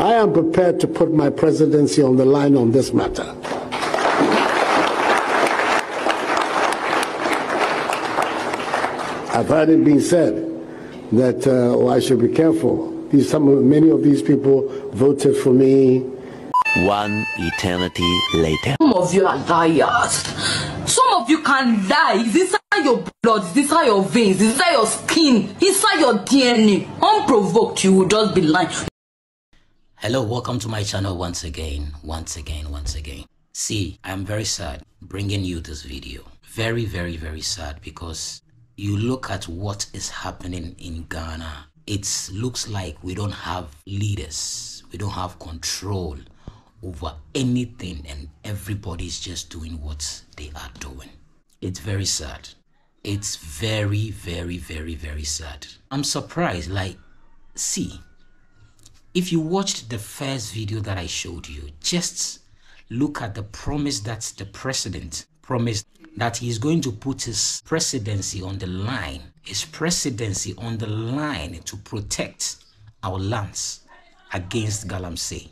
I am prepared to put my presidency on the line on this matter. I've heard it being said that I should be careful. Many of these people voted for me. One eternity later. Some of you are liars. Some of you can die. It's inside your blood, it's inside your veins, it's inside your skin, inside your DNA. Unprovoked, you will just be lying. Hello, welcome to my channel once again. See, I'm very sad bringing you this video. Very, very, very sad, because you look at what is happening in Ghana. It looks like we don't have leaders. We don't have control over anything, and everybody's just doing what they are doing. It's very sad. It's very, very, very, very sad. I'm surprised. Like, see, if you watched the first video that I showed you, just look at the promise that the president promised, that he's going to put his presidency on the line, to protect our lands against Galamsey.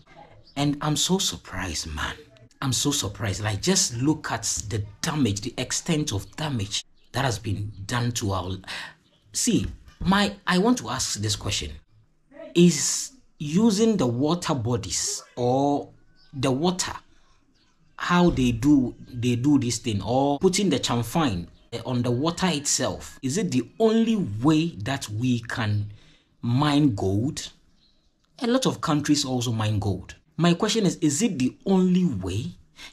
And I'm so surprised, man. I'm so surprised. Like, just look at the damage, the extent of damage that has been done to our... See, I want to ask this question. Is using the water bodies or the water, how they do this thing, or putting the chamfine on the water itself, is it the only way that we can mine gold? A lot of countries also mine gold. My question is it the only way?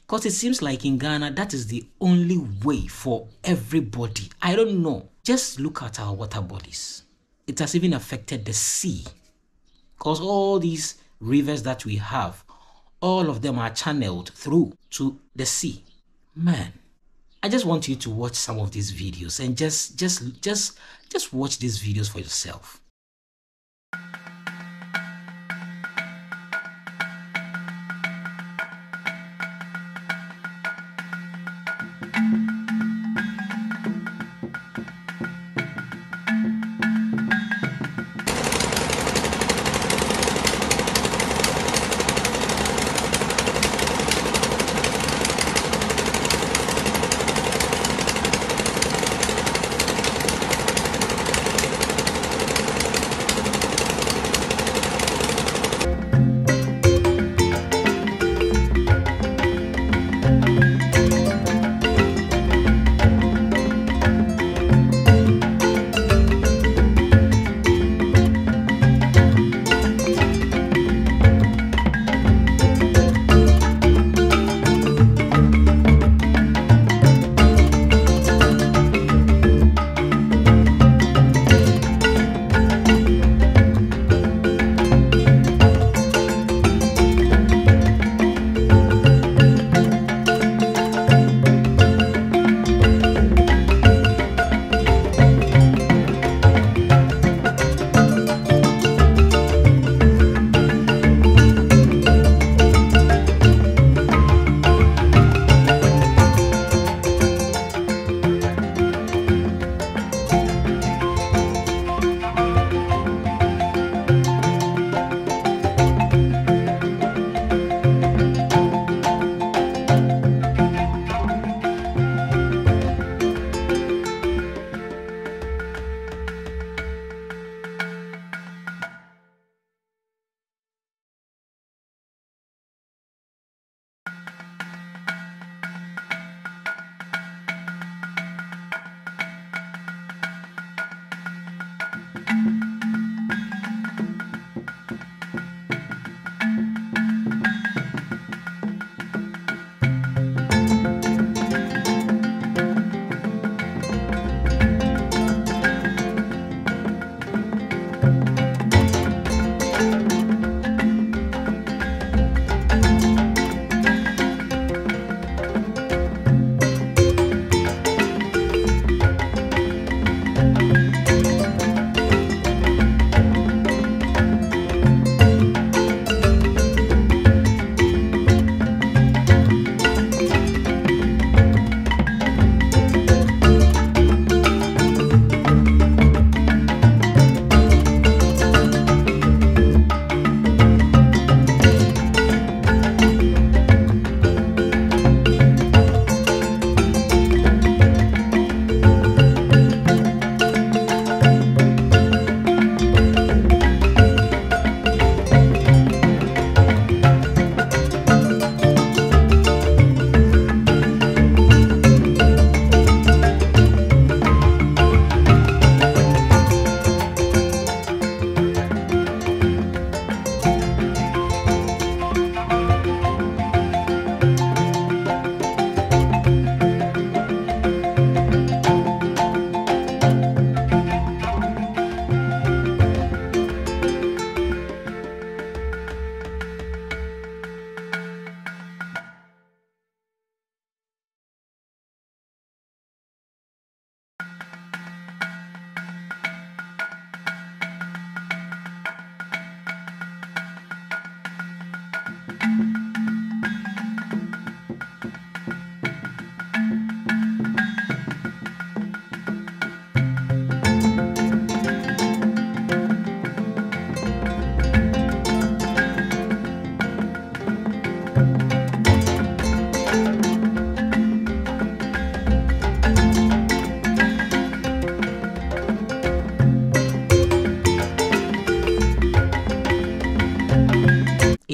Because it seems like in Ghana, that is the only way for everybody. I don't know. Just look at our water bodies. It has even affected the sea. Because all these rivers that we have, all of them are channeled through to the sea. Man, I just want you to watch some of these videos and just watch these videos for yourself.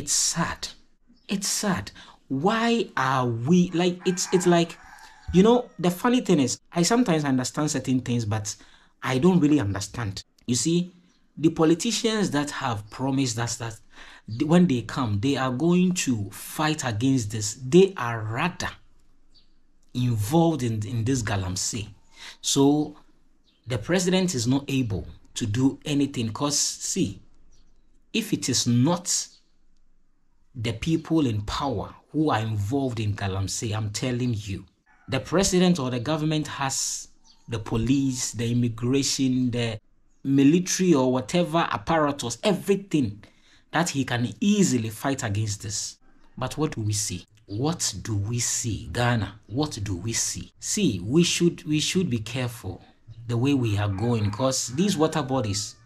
it's sad. It's sad. Why are we like, it's like, you know, the funny thing is, I sometimes understand certain things, but I don't really understand. You see, the politicians that have promised us that when they come, they are going to fight against this. They are rather involved in this Galamsey. So the president is not able to do anything because, see, if it is not the people in power who are involved in Galamsey, I'm telling you, the president or the government has the police, the immigration, the military or whatever apparatus, everything that he can easily fight against this. But what do we see? What do we see, Ghana? What do we see? See, we should be careful the way we are going, because these water bodies,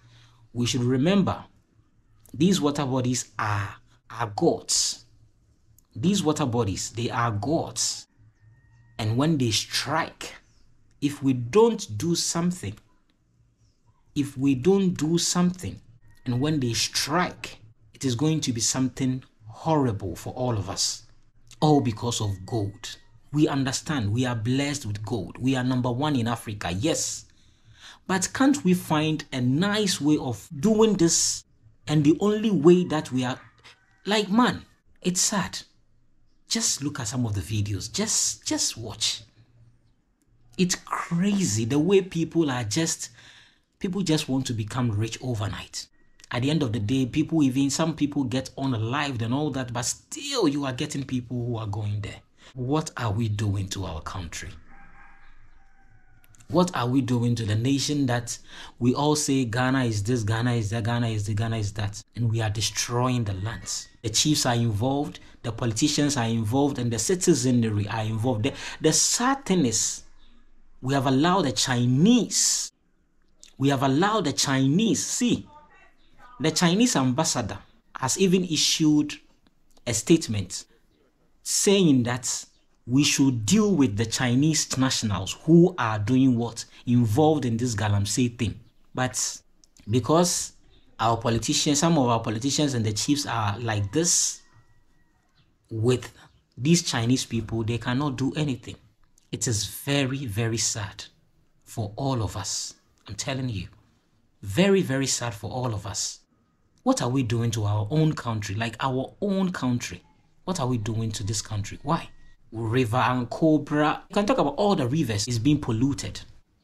we should remember, these water bodies are gods. These water bodies, they are gods. And when they strike, if we don't do something, if we don't do something, and when they strike, it is going to be something horrible for all of us. All because of gold. We understand we are blessed with gold. We are #1 in Africa, yes. But can't we find a nice way of doing this? And the only way that we are, like, man, it's sad. Just look at some of the videos. Just watch. It's crazy the way people are just, people just want to become rich overnight. At the end of the day, people, even some people get unalived and all that, but still you are getting people who are going there. What are we doing to our country? What are we doing to the nation that we all say Ghana is this, Ghana is that, Ghana is the, Ghana is that, and we are destroying the lands. The chiefs are involved, the politicians are involved, and the citizenry are involved. The sad thing is, we have allowed the Chinese, see, the Chinese ambassador has even issued a statement saying that we should deal with the Chinese nationals who are doing what? Involved in this Galamsey thing. But because our politicians, some of our politicians and the chiefs are like this with these Chinese people, they cannot do anything. It is very, very sad for all of us. I'm telling you. Very, very sad for all of us. What are we doing to our own country? Like our own country. What are we doing to this country? Why? River Ancobra. You can talk about all the rivers is being polluted.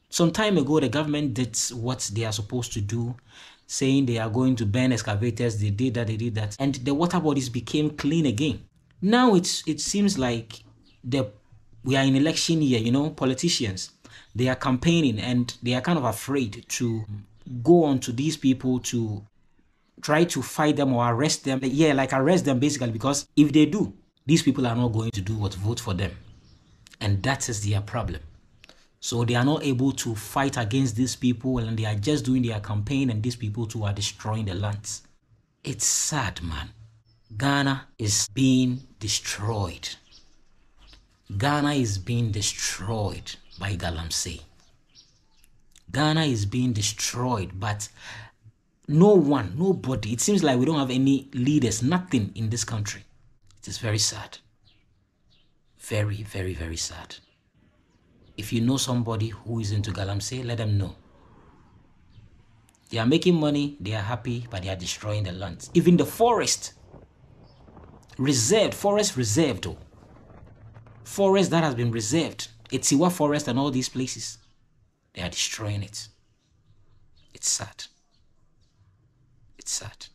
Some time ago, the government did what they are supposed to do, saying they are going to burn excavators. They did that, they did that. And the water bodies became clean again. Now it seems like we are in election year, you know, politicians. They are campaigning and they are kind of afraid to go on to these people to try to fight them or arrest them. Yeah, like arrest them basically, because if they do, these people are not going to do what, vote for them. And that is their problem. So they are not able to fight against these people and they are just doing their campaign and these people too are destroying the lands. It's sad, man. Ghana is being destroyed. Ghana is being destroyed by Galamsey. Ghana is being destroyed, but no one, nobody, it seems like we don't have any leaders, nothing in this country. It is very sad. Very, very, very sad. If you know somebody who is into Galamsey, let them know. They are making money, they are happy, but they are destroying the lands. Even the forest. Reserved, forest reserved. Oh. Forest that has been reserved. It's Siwa forest and all these places. They are destroying it. It's sad. It's sad.